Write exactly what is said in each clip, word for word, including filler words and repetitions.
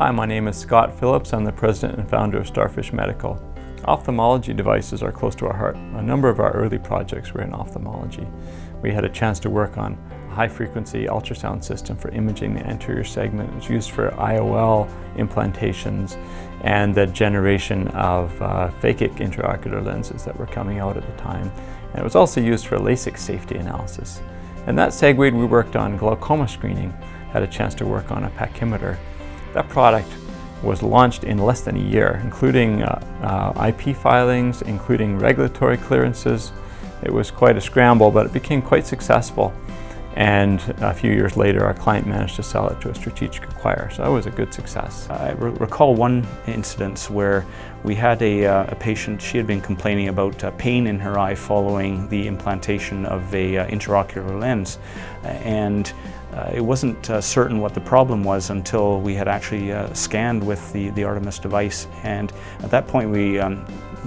Hi, my name is Scott Phillips. I'm the president and founder of Starfish Medical. Ophthalmology devices are close to our heart. A number of our early projects were in ophthalmology. We had a chance to work on a high-frequency ultrasound system for imaging the anterior segment. It was used for I O L implantations and the generation of uh, phakic intraocular lenses that were coming out at the time. And it was also used for LASIK safety analysis. And that segued, we worked on glaucoma screening, had a chance to work on a pachymeter. That product was launched in less than a year, including uh, uh, I P filings, including regulatory clearances. It was quite a scramble, but it became quite successful. And a few years later, our client managed to sell it to a strategic acquirer, so that was a good success. I re recall one incident where we had a, uh, a patient. She had been complaining about uh, pain in her eye following the implantation of a uh, intraocular lens, and Uh, it wasn't uh, certain what the problem was until we had actually uh, scanned with the, the Artemis device, and at that point we um,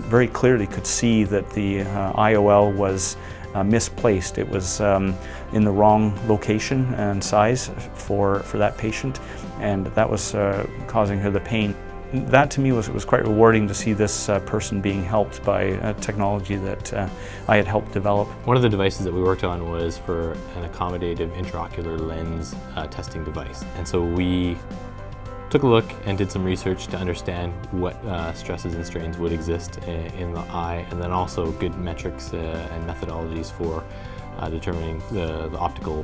very clearly could see that the uh, I O L was uh, misplaced. It was um, in the wrong location and size for, for that patient, and that was uh, causing her the pain. That to me was, was quite rewarding to see this uh, person being helped by uh, technology that uh, I had helped develop. One of the devices that we worked on was for an accommodative intraocular lens uh, testing device. And so we took a look and did some research to understand what uh, stresses and strains would exist in the eye, and then also good metrics uh, and methodologies for uh, determining the, the optical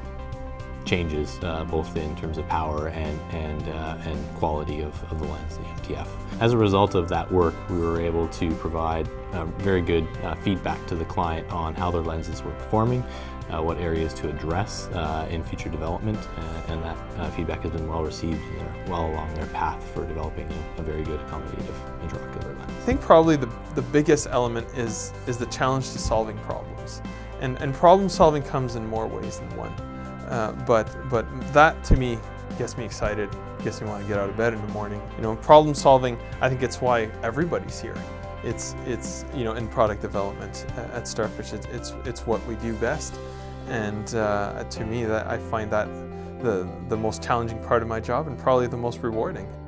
changes, uh, both in terms of power and, and, uh, and quality of, of the lens, the M T F. As a result of that work, we were able to provide uh, very good uh, feedback to the client on how their lenses were performing, uh, what areas to address uh, in future development, uh, and that uh, feedback has been well received and they're well along their path for developing a, a very good accommodative intraocular lens. I think probably the, the biggest element is, is the challenge to solving problems. And, and problem solving comes in more ways than one. Uh, but but that to me gets me excited, gets me want to get out of bed in the morning. You know, problem solving. I think it's why everybody's here. It's it's you know in product development at Starfish, it's it's, it's what we do best, and uh, to me that I find that the the most challenging part of my job and probably the most rewarding.